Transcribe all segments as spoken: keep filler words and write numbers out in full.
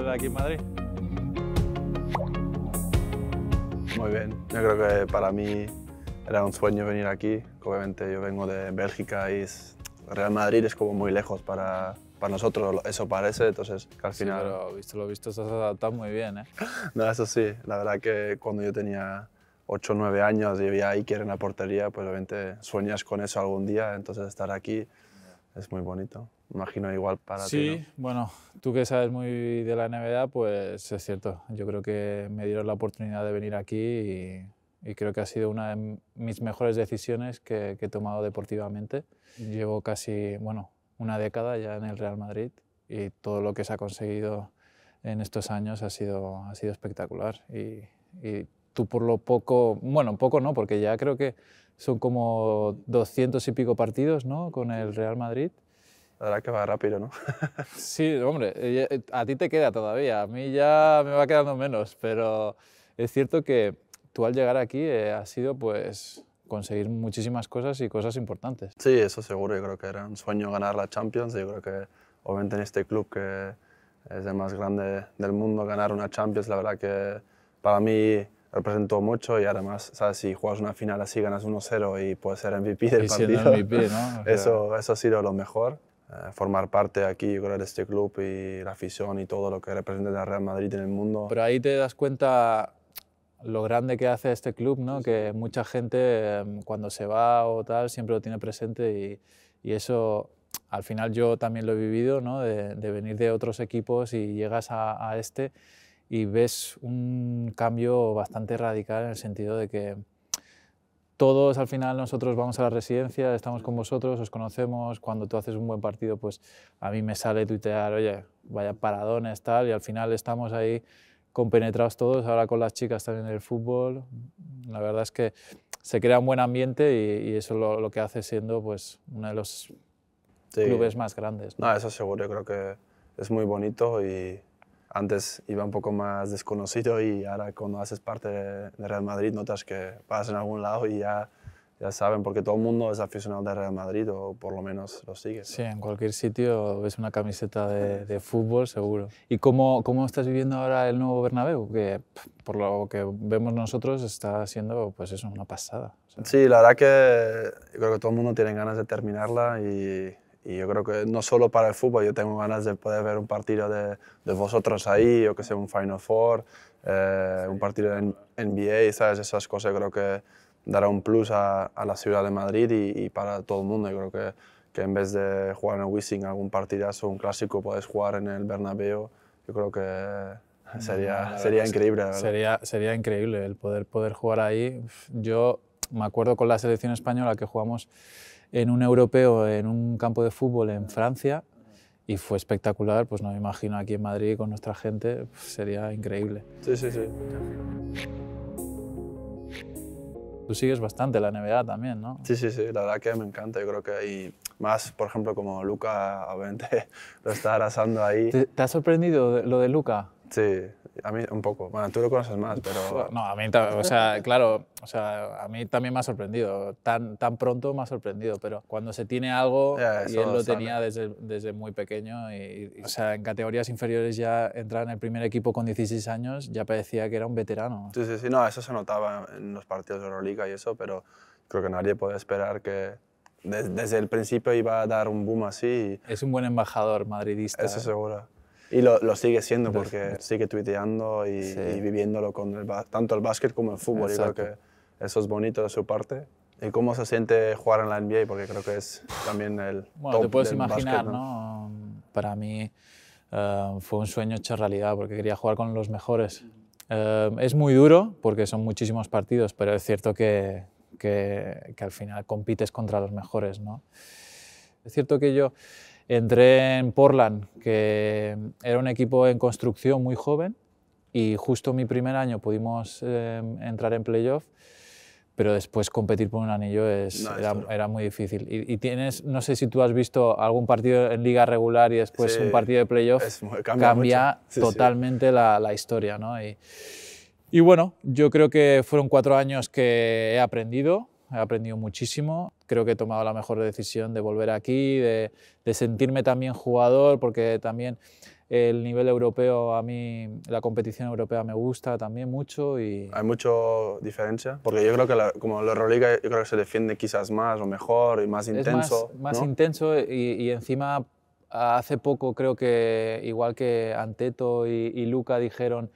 estar aquí en Madrid? Muy bien. Yo creo que para mí era un sueño venir aquí. Obviamente yo vengo de Bélgica y Real Madrid es como muy lejos para, para nosotros, eso parece, entonces al final… Sí, pero visto lo visto, estás adaptado muy bien, ¿eh? No, eso sí. La verdad que cuando yo tenía ocho o nueve años y vivía ahí, que era en la portería, pues obviamente sueñas con eso algún día, entonces estar aquí es muy bonito. Imagino igual para sí, ti, ¿no? Sí, bueno, tú que sabes muy de la N B A, pues es cierto. Yo creo que me dieron la oportunidad de venir aquí y, y creo que ha sido una de mis mejores decisiones que, que he tomado deportivamente. Llevo casi, bueno, una década ya en el Real Madrid y todo lo que se ha conseguido en estos años ha sido, ha sido espectacular. Y, y tú por lo poco, bueno, poco no, porque ya creo que son como doscientos y pico partidos, ¿no?, con el Real Madrid. La verdad que va rápido, ¿no? Sí, hombre, a ti te queda todavía, a mí ya me va quedando menos, pero es cierto que tú al llegar aquí eh, has sido pues conseguir muchísimas cosas y cosas importantes. Sí, eso seguro, yo creo que era un sueño ganar la Champions, yo creo que obviamente en este club que es el más grande del mundo, ganar una Champions, la verdad que para mí representó mucho y además, ¿sabes?, si juegas una final así, ganas uno cero y puedes ser M V P del partido, M V P, ¿no? eso, eso ha sido lo mejor. Formar parte aquí, yo creo, de este club y la afición y todo lo que representa la Real Madrid en el mundo. Pero ahí te das cuenta lo grande que hace este club, ¿no? Sí. Que mucha gente cuando se va o tal siempre lo tiene presente y, y eso al final yo también lo he vivido, ¿no? De, de venir de otros equipos y llegas a, a este y ves un cambio bastante radical en el sentido de que todos al final nosotros vamos a la residencia, estamos con vosotros, os conocemos, cuando tú haces un buen partido pues a mí me sale tuitear, oye, vaya paradones, tal, y al final estamos ahí compenetrados todos, ahora con las chicas también del fútbol, la verdad es que se crea un buen ambiente y, y eso lo, lo que hace siendo pues uno de los sí. clubes más grandes, ¿no? No, eso seguro, yo creo que es muy bonito y antes iba un poco más desconocido y ahora cuando haces parte de Real Madrid notas que vas en algún lado y ya, ya saben, porque todo el mundo es aficionado de Real Madrid o por lo menos lo sigue, ¿no? Sí, en cualquier sitio ves una camiseta de, de fútbol, seguro. ¿Y cómo, cómo estás viviendo ahora el nuevo Bernabéu? Que por lo que vemos nosotros está siendo pues eso, una pasada. O sea, sí, la verdad que yo creo que todo el mundo tiene ganas de terminarla y... Y yo creo que no solo para el fútbol, yo tengo ganas de poder ver un partido de, de vosotros ahí, yo que sé, un Final Four, eh, sí, un partido de N B A, ¿sabes? Esas cosas creo que dará un plus a, a la ciudad de Madrid y, y para todo el mundo. Yo creo que, que en vez de jugar en el WiZink algún partidazo, un clásico, puedes jugar en el Bernabéu. Yo creo que sería, sería increíble, ¿verdad? Sería, sería increíble el poder, poder jugar ahí. Yo me acuerdo con la selección española que jugamos en un europeo, en un campo de fútbol en Francia y fue espectacular, pues no me imagino aquí en Madrid con nuestra gente, sería increíble. Sí, sí, sí. Tú sigues bastante la N B A también, ¿no? Sí, sí, sí, la verdad que me encanta, yo creo que y más, por ejemplo, como Luka, obviamente lo está arrasando ahí. ¿Te, te ha sorprendido lo de Luka? Sí, a mí un poco. Bueno, tú lo conoces más, pero... No, a mí, o sea, claro, o sea, a mí también me ha sorprendido. Tan, tan pronto me ha sorprendido, pero cuando se tiene algo, yeah, y él lo sale. tenía desde, desde muy pequeño, y, y, o sea, en categorías inferiores ya entrar en el primer equipo con dieciséis años, ya parecía que era un veterano. Sí, sí, sí, no, eso se notaba en los partidos de Euroliga y eso, pero creo que nadie podía esperar que... Desde, desde el principio iba a dar un boom así. Y... Es un buen embajador madridista. Eso seguro. Y lo, lo sigue siendo porque sigue tuiteando y, sí. y viviéndolo con el, tanto el básquet como el fútbol. Exacto. Y creo que eso es bonito de su parte. ¿Y cómo se siente jugar en la N B A? Porque creo que es también el bueno, top te puedes del imaginar, básquet, ¿no? ¿no? Para mí uh, fue un sueño hecho realidad porque quería jugar con los mejores. Uh, es muy duro porque son muchísimos partidos, pero es cierto que, que, que al final compites contra los mejores, ¿no? Es cierto que yo... Entré en Portland, que era un equipo en construcción muy joven y justo mi primer año pudimos eh, entrar en playoff, pero después competir por un anillo es, no, era, era muy difícil. Y, y tienes, no sé si tú has visto algún partido en liga regular y después sí, un partido de playoff, cambia, cambia sí, totalmente sí. La, la historia, ¿no? Y, y bueno, yo creo que fueron cuatro años que he aprendido. He aprendido muchísimo, creo que he tomado la mejor decisión de volver aquí, de, de sentirme también jugador, porque también El nivel europeo, a mí la competición europea me gusta también mucho. Y... Hay mucha diferencia, porque yo creo que la, como la Euroliga yo creo que se defiende quizás más o mejor y más es intenso. Más, más ¿no? intenso y, y encima hace poco creo que igual que Anteto y, y Luka dijeron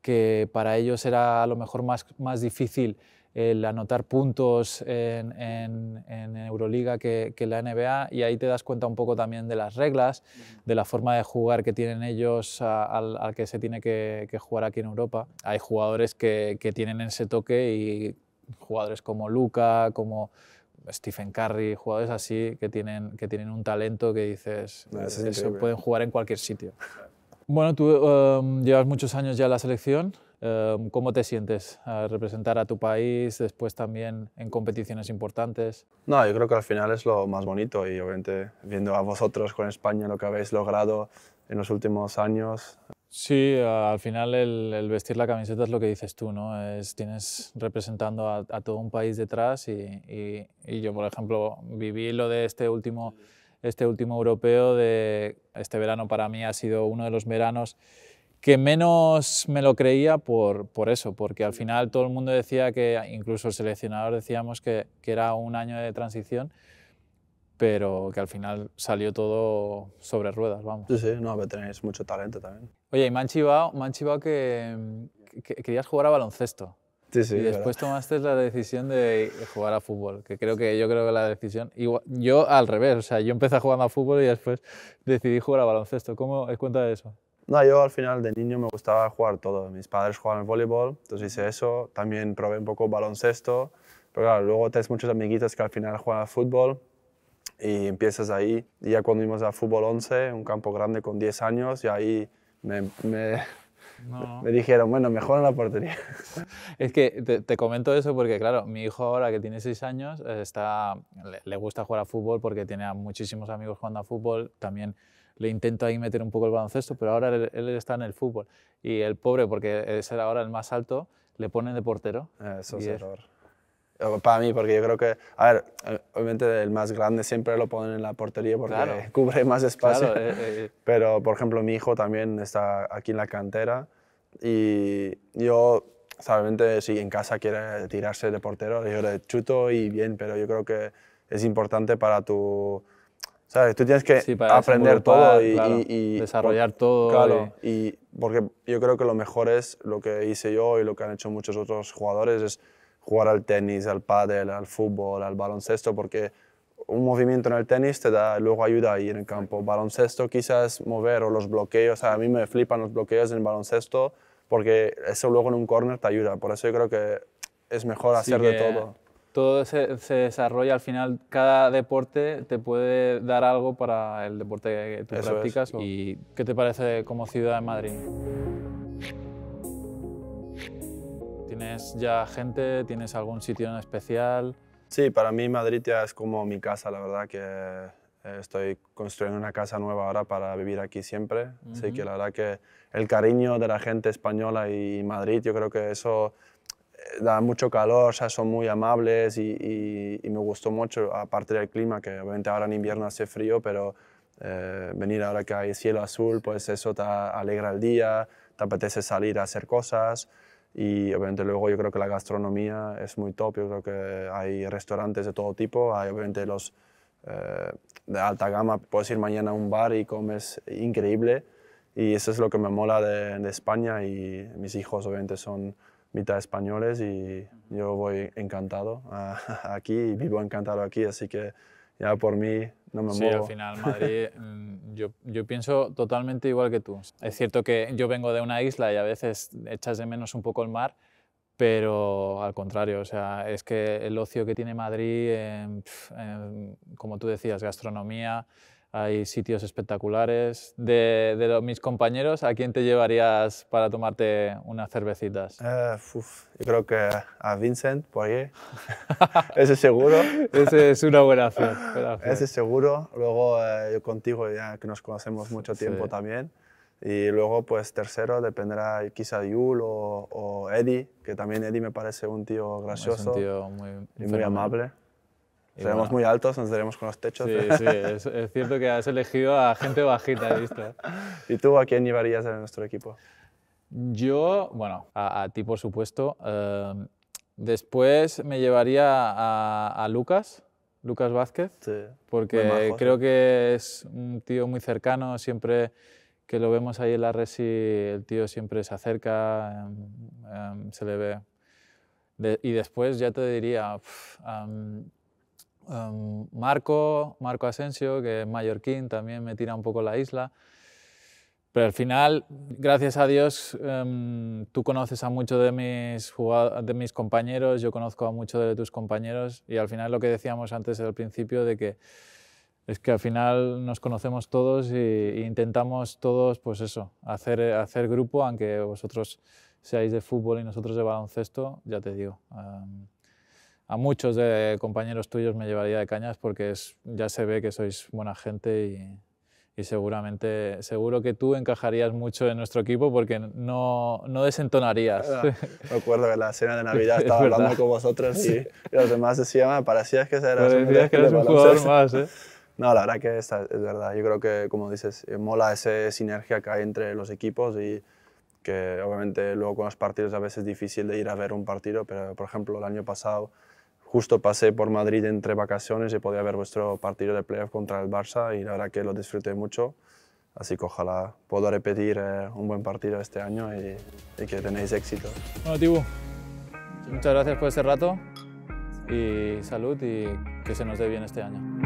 que para ellos era a lo mejor más, más difícil el anotar puntos en, en, en Euroliga que, que la N B A, y ahí te das cuenta un poco también de las reglas, de la forma de jugar que tienen ellos al, al que se tiene que, que jugar aquí en Europa. Hay jugadores que, que tienen ese toque, y jugadores como Luka, como Stephen Curry, jugadores así que tienen, que tienen un talento que dices, no, eso es pueden jugar en cualquier sitio. Bueno, tú um, llevas muchos años ya en la selección. ¿Cómo te sientes al representar a tu país, después también en competiciones importantes? No, yo creo que al final es lo más bonito, y obviamente viendo a vosotros con España lo que habéis logrado en los últimos años. Sí, al final el, el vestir la camiseta es lo que dices tú, ¿no? Es, tienes representando a, a todo un país detrás, y, y, y yo, por ejemplo, viví lo de este último, este último europeo, de este verano para mí ha sido uno de los veranos que menos me lo creía por, por eso, porque al final todo el mundo decía que, incluso el seleccionador decíamos que, que era un año de transición, pero que al final salió todo sobre ruedas, vamos. Sí, sí, no, pero tenéis mucho talento también. Oye, y me han chivado, me han chivado que, que querías jugar a baloncesto. Sí, sí, y después verdad. tomaste la decisión de jugar a fútbol, que creo que yo creo que la decisión... Igual, yo al revés, o sea, yo empecé jugando a fútbol y después decidí jugar a baloncesto. ¿Cómo es cuenta de eso? No, yo al final de niño me gustaba jugar todo. Mis padres jugaban al voleibol, entonces hice eso. También probé un poco baloncesto. Pero claro, luego tienes muchos amiguitos que al final juegan al fútbol y empiezas ahí. Y ya cuando íbamos al fútbol once, un campo grande con diez años, y ahí me, me, no. me dijeron, bueno, mejor en la portería. Es que te, te comento eso porque, claro, mi hijo ahora que tiene seis años está, le, le gusta jugar al fútbol porque tiene a muchísimos amigos jugando al fútbol. También le intento ahí meter un poco el baloncesto, pero ahora él, él está en el fútbol. Y el pobre, porque es ahora el más alto, le ponen de portero. Eso es error. Para mí, porque yo creo que, a ver, obviamente el más grande siempre lo ponen en la portería porque claro. cubre más espacio. Claro, eh, eh. Pero, por ejemplo, mi hijo también está aquí en la cantera y yo, obviamente, si en casa quiere tirarse de portero, yo le chuto y bien, pero yo creo que es importante para tu... ¿Sabes? Tú tienes que sí, aprender todo y, claro, y, y desarrollar por, todo. Claro, y... y porque yo creo que lo mejor es lo que hice yo y lo que han hecho muchos otros jugadores, es jugar al tenis, al pádel, al fútbol, al baloncesto, porque un movimiento en el tenis te da luego ayuda ahí en el campo. Baloncesto quizás mover o los bloqueos, a mí me flipan los bloqueos en el baloncesto porque eso luego en un córner te ayuda, por eso yo creo que es mejor hacer de todo. Todo se, se desarrolla al final, cada deporte te puede dar algo para el deporte que tú Eso practicas. Es. ¿Y qué te parece como ciudad de Madrid? ¿Tienes ya gente? ¿Tienes algún sitio en especial? Sí, para mí Madrid ya es como mi casa, la verdad que estoy construyendo una casa nueva ahora para vivir aquí siempre. Uh-huh. Así que la verdad que el cariño de la gente española y Madrid, yo creo que eso... Da mucho calor, o sea, son muy amables y, y, y me gustó mucho, aparte del clima, que obviamente ahora en invierno hace frío, pero eh, venir ahora que hay cielo azul, pues eso te alegra el día, te apetece salir a hacer cosas y obviamente luego yo creo que la gastronomía es muy top, yo creo que hay restaurantes de todo tipo, hay obviamente los eh, de alta gama, puedes ir mañana a un bar y comes increíble y eso es lo que me mola de, de España y mis hijos obviamente son mitad españoles y yo voy encantado a, a aquí y vivo encantado aquí, así que ya por mí no me muevo. Sí, al final Madrid, yo, yo pienso totalmente igual que tú. Es cierto que yo vengo de una isla y a veces echas de menos un poco el mar, pero al contrario, o sea, es que el ocio que tiene Madrid, eh, eh, como tú decías, gastronomía, hay sitios espectaculares. De, de los, mis compañeros, ¿a quién te llevarías para tomarte unas cervecitas? Uh, uf, yo creo que a Vincent, por ahí. Ese seguro. Ese es una buena opción. Ese seguro. Luego eh, yo contigo, ya que nos conocemos mucho tiempo sí. también. Y luego, pues tercero, dependerá quizá Yul o, o Eddie, que también Eddie me parece un tío gracioso. Es un tío muy, y muy amable. Seremos bueno. muy altos, nos daremos con los techos. Sí, sí, es, es cierto que has elegido a gente bajita, he visto. ¿Y tú a quién llevarías en nuestro equipo? Yo, bueno, a, a ti por supuesto. Eh, después me llevaría a, a Lucas, Lucas Vázquez, sí, porque creo que es un tío muy cercano, siempre que lo vemos ahí en la resi, el tío siempre se acerca, eh, eh, se le ve. De, y después ya te diría, uf, um, Um, Marco, Marco Asensio, que es mallorquín, también me tira un poco la isla. Pero al final, gracias a Dios, um, tú conoces a muchos de mis, de mis compañeros, yo conozco a muchos de tus compañeros y al final lo que decíamos antes al principio de que es que al final nos conocemos todos e intentamos todos, pues eso, hacer, hacer grupo, aunque vosotros seáis de fútbol y nosotros de baloncesto, ya te digo. Um, A muchos de compañeros tuyos me llevaría de cañas porque es, ya se ve que sois buena gente y, y seguramente, seguro que tú encajarías mucho en nuestro equipo porque no, no desentonarías. Me acuerdo que la cena de Navidad estaba es hablando con vosotros y, y los demás decían, parecías que eras un, que eres un jugador más. ¿Eh? No, la verdad que esta, es verdad. Yo creo que, como dices, mola esa sinergia que hay entre los equipos y que obviamente luego con los partidos a veces es difícil de ir a ver un partido, pero por ejemplo el año pasado justo pasé por Madrid entre vacaciones y podía ver vuestro partido de playoff contra el Barça y la verdad que lo disfruté mucho. Así que ojalá puedo repetir eh, un buen partido este año y, y que tenéis éxito. Bueno, Tibu, muchas gracias por este rato y salud y que se nos dé bien este año.